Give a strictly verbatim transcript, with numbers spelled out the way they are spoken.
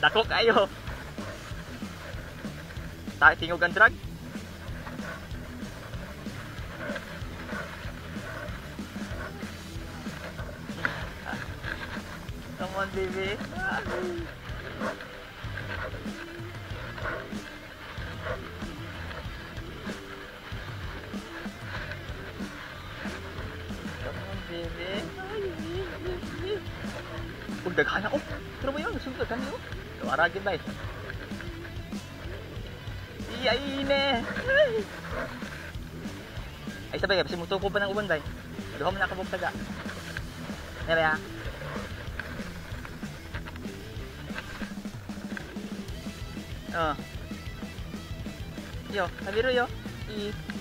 Dako kayo. Tayo tingog ang drag. Come on, baby. Come on, baby. Huwag daghan ako. Pero mo yun, sundot kami yun. Waragin ba eh. Iyaine. Ay sabay kasi mutuko pa ng uban ba eh. Duha mo nakabugtaga. Nere ha. Oh. Yo, sabiru yo. I.